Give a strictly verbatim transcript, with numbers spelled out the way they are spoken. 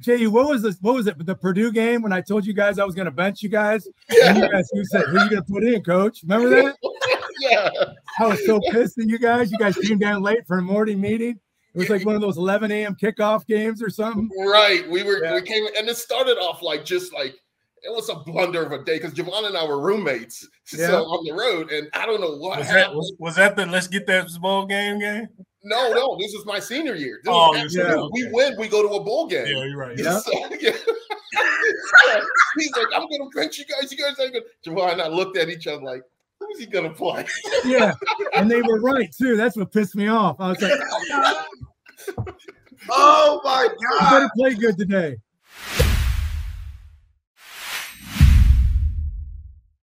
J U, what was this? What was it? The Purdue game when I told you guys I was going to bench you guys. Yeah. And you guys who said, who are you going to put in, coach? Remember that? Yeah. I was so pissed at you guys. You guys came down late for a morning meeting. It was like one of those eleven A M kickoff games or something. Right. We were, yeah. we came, and it started off like just like, it was a blunder of a day because Javon and I were roommates. Yeah. So on the road, and I don't know what was happened. That, was, was that the let's get that bowl game game? No, no, this is my senior year. This oh, is yeah. We win, we go to a bowl game. Yeah, you're right. Yeah. So, yeah. So he's like, I'm going to bench you guys. You guys ain't going to. Javon and I looked at each other like, who's he gonna play? Yeah, and they were right too. That's what pissed me off. I was like, oh my god! You better play good today.